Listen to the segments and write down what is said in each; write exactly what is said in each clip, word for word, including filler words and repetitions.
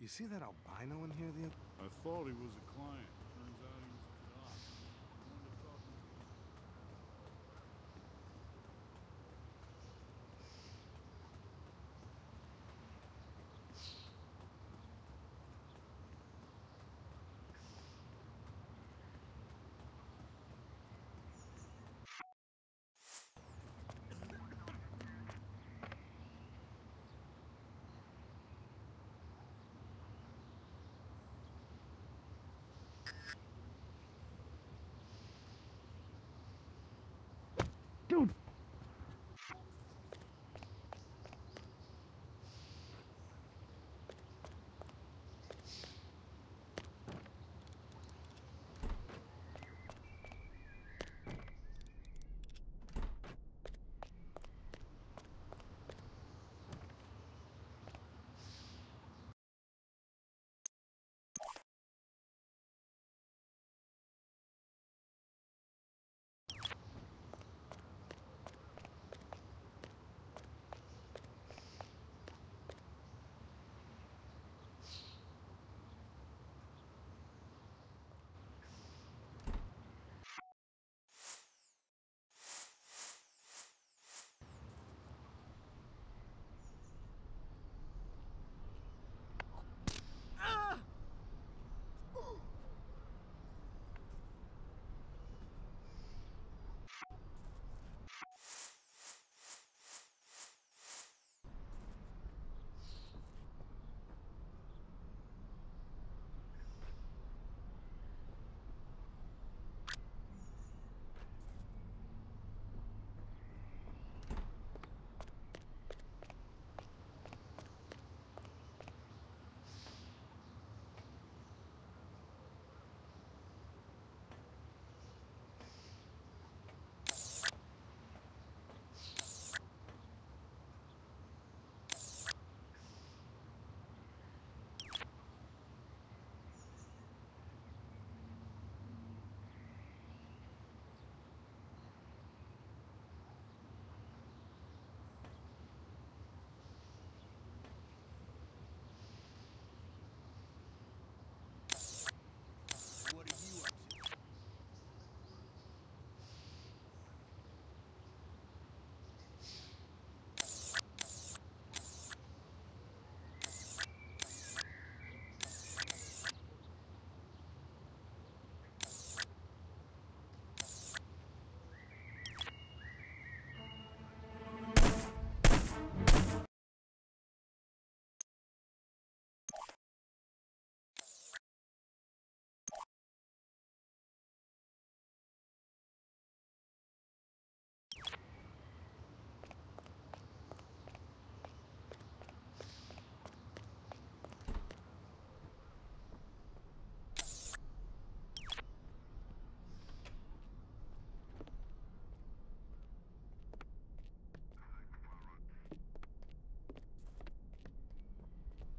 You see that albino in here, the? I thought he was a client. Turns out he was a cop. I wanted to talk to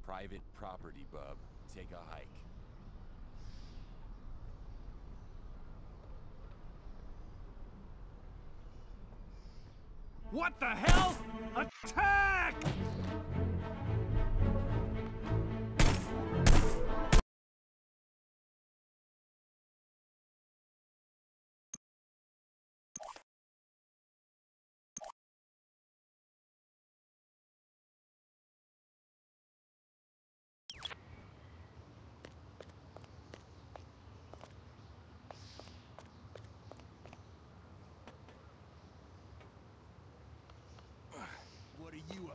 private property, bub. Take a hike. What the hell? Attack! You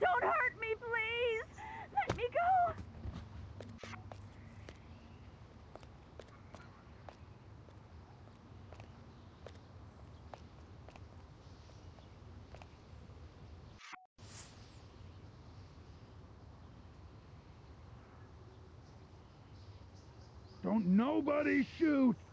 Don't hurt me, please! Let me go! Don't nobody shoot!